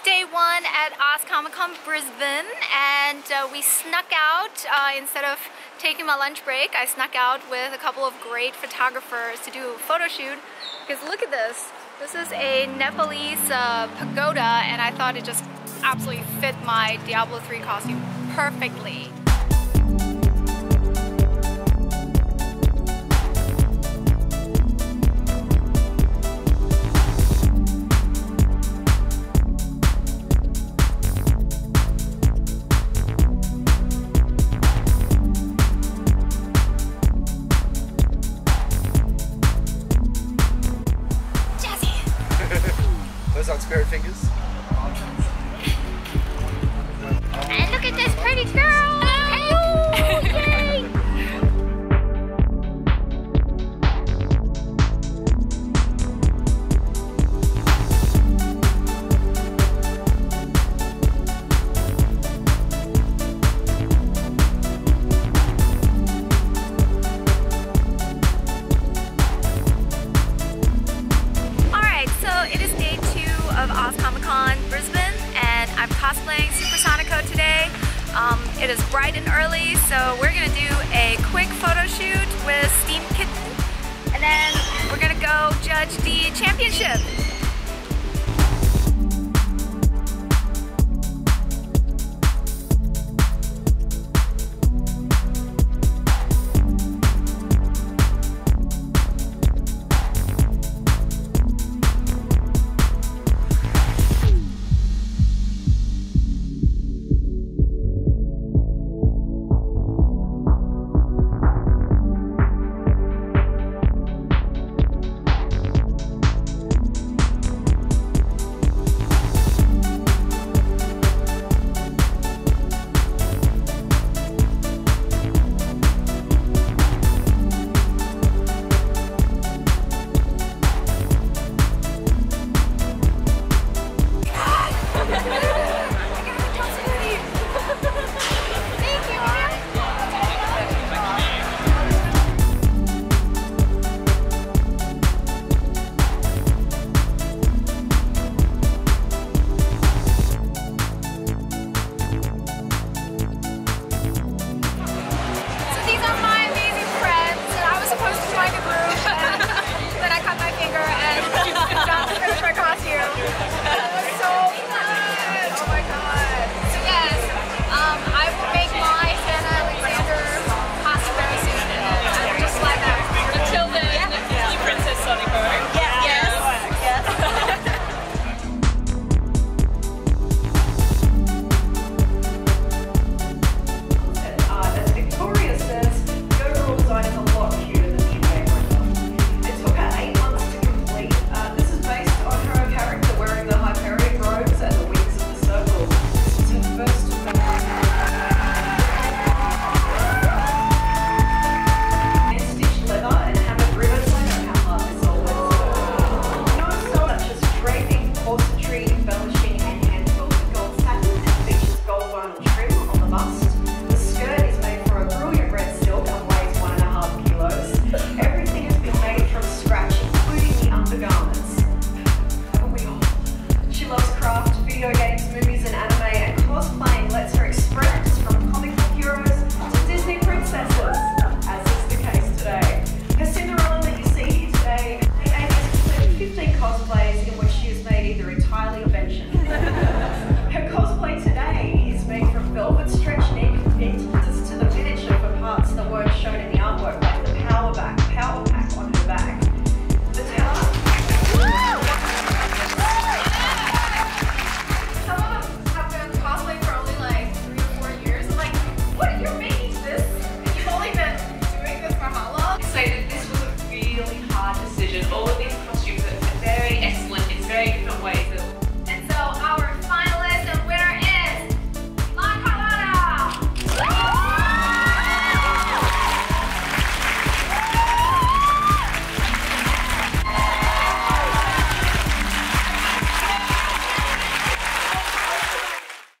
is day one at Oz Comic Con Brisbane, and we snuck out instead of taking my lunch break. I snuck out with a couple of great photographers to do a photo shoot, because look at this. This is a Nepalese pagoda, and I thought it just absolutely fit my Diablo III costume perfectly. Those aren't spirit fingers. And look at this pretty girl! Oh, yay! Alright, so it is day two of Oz Comic Con Brisbane, and I'm cosplaying Supersonico today. It is bright and early, so we're gonna do a quick photo shoot with Steamkittens, and then we're gonna go judge the championship. Stretch neck, to the miniature for parts that weren't shown in the artwork, like the power back.